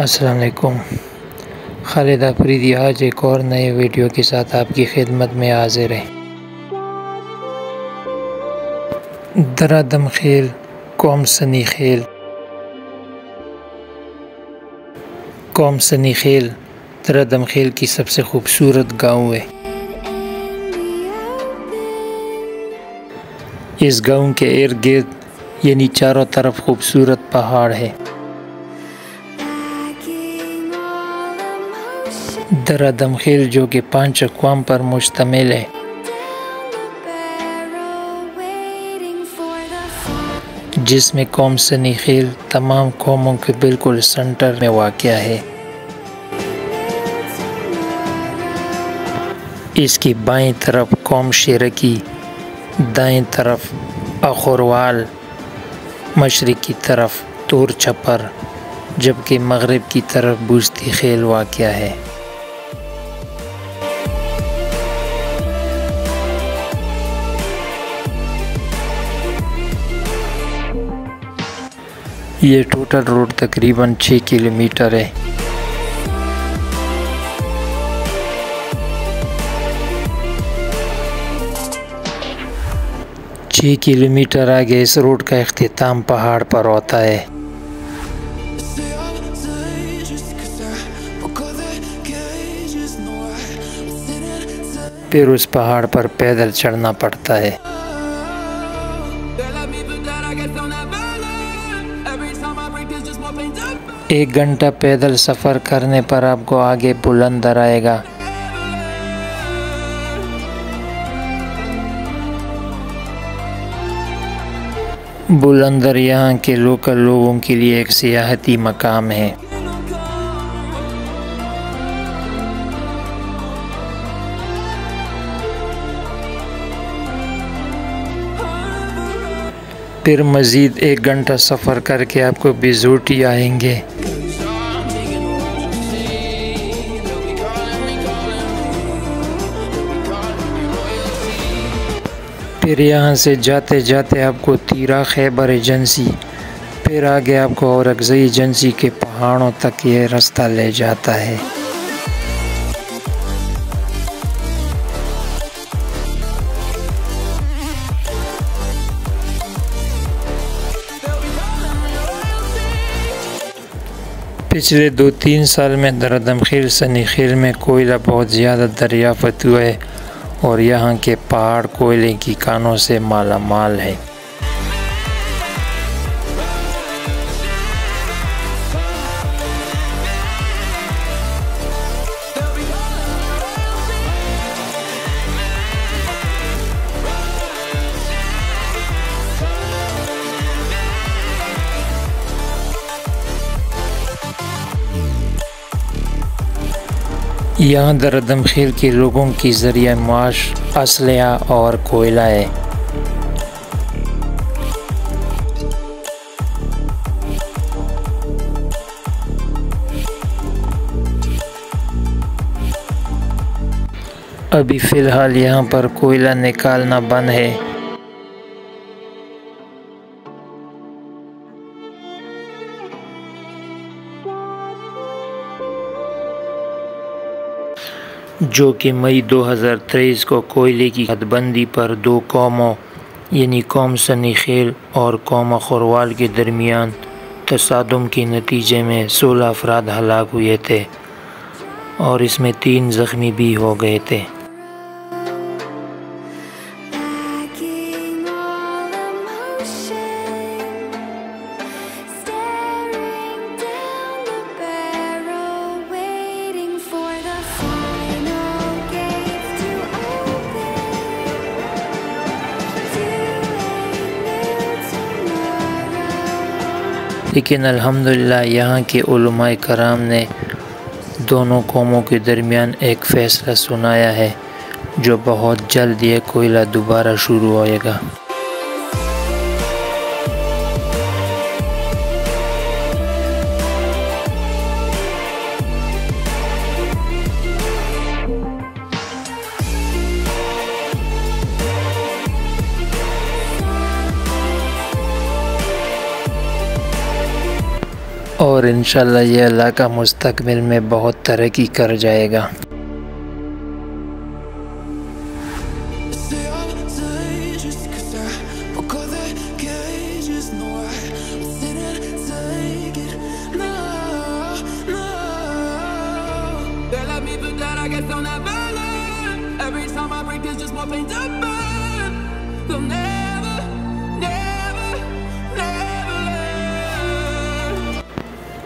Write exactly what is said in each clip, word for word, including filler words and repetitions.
अस्सलाम वालेकुम, खालिद अफरीदी आज एक और नए वीडियो के साथ आपकी खिदमत में हाजिर है। दरा आदम खेल, कौम सनी खेल। कौम सनी खेल दरा आदम खेल की सबसे खूबसूरत गांव है। इस गांव के इर्द गिर्द यानी चारों तरफ खूबसूरत पहाड़ है। दरा आदम खेल जो कि पांच अक़वाम पर मुश्तमिल है, जिसमें कौम सनी खेल तमाम कौमों के बिल्कुल सेंटर में वाक़ है। इसकी बाएं तरफ कौम शेरकी, दाएं तरफ अखुरवाल, मशरिक़ की तरफ तोर छपर, जबकि मग़रिब की तरफ बुजती खेल वाक़ है। ये टोटल रोड तकरीबन छः किलोमीटर है। छः किलोमीटर आगे इस रोड का अख्तिताम पहाड़ पर होता है। फिर उस पहाड़ पर पैदल चढ़ना पड़ता है। एक घंटा पैदल सफ़र करने पर आपको आगे बुलंदर आएगा। बुलंदर यहाँ के लोकल लोगों के लिए एक सियाहती मकाम है। फिर मज़ीद एक घंटा सफ़र करके आपको बिजूटी आएंगे। फिर यहाँ से जाते जाते आपको तीरा खैबर एजेंसी, फिर आगे आपको औरकज़ई एजेंसी के पहाड़ों तक ये रास्ता ले जाता है। पिछले दो तीन साल में दरा आदम खेल सनी खेल में कोयला बहुत ज़्यादा दरियाफ़त हुआ है और यहाँ के पहाड़ कोयले की खानों से मालामाल है। यहाँ दरा आदम खेल के लोगों की ज़रिया माश असलहा और कोयला है। अभी फ़िलहाल यहाँ पर कोयला निकालना बंद है। जो कि मई दो हज़ार तेईस को कोयले की हदबंदी पर दो कौमों यानी कौम सनी खेल और कौम अखुरवाल के दरमियान तसादम के नतीजे में सोलह अफराद हलाक हुए थे और इसमें तीन ज़ख्मी भी हो गए थे। लेकिन अल्हम्दुलिल्लाह यहाँ के उलमाए कराम ने दोनों कौमों के दरमियान एक फ़ैसला सुनाया है, जो बहुत जल्द ये कोयला दोबारा शुरू होएगा। और इंशाल्लाह ये इलाका मुस्तकबिल में बहुत तरक्की कर जाएगा।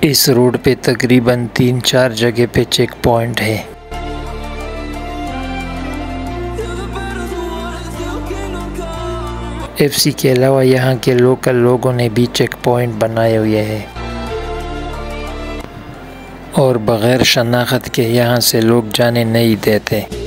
इस रोड पे तकरीबन तीन चार जगह पे चेक पॉइंट है। एफसी के अलावा यहाँ के लोकल लोगों ने भी चेक पॉइंट बनाए हुए हैं और बग़ैर शनाख्त के यहाँ से लोग जाने नहीं देते।